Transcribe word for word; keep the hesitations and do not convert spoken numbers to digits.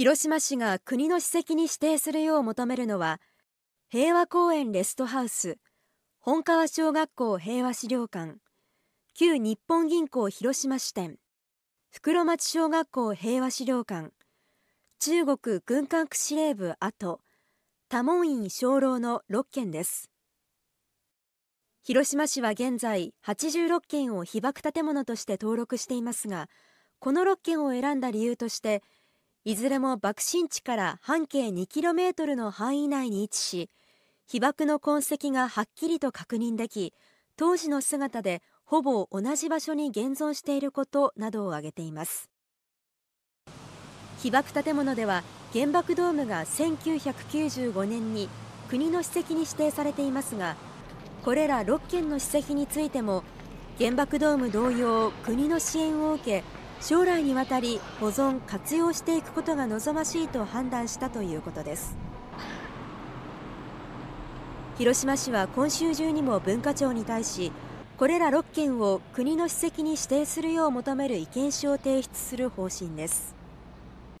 広島市が国の史跡に指定するよう求めるのは、平和公園レストハウス、本川小学校平和資料館、旧日本銀行広島支店、袋町小学校平和資料館、中国軍管区司令部跡、多門院鐘楼のろっけんです。広島市は現在はちじゅうろっけんを被爆建物として登録していますが、このろっけんを選んだ理由として、いずれも爆心地から半径 にキロメートル の範囲内に位置し、被爆の痕跡がはっきりと確認でき、当時の姿でほぼ同じ場所に現存していることなどを挙げています。被爆建物では原爆ドームがせんきゅうひゃくきゅうじゅうごねんに国の史跡に指定されていますが、これらろっけんの史跡についても原爆ドーム同様、国の支援を受け、将来にわたり保存・活用していくことが望ましいと判断したということです。広島市は今週中にも文化庁に対し、これらろっけんを国の史跡に指定するよう求める意見書を提出する方針です。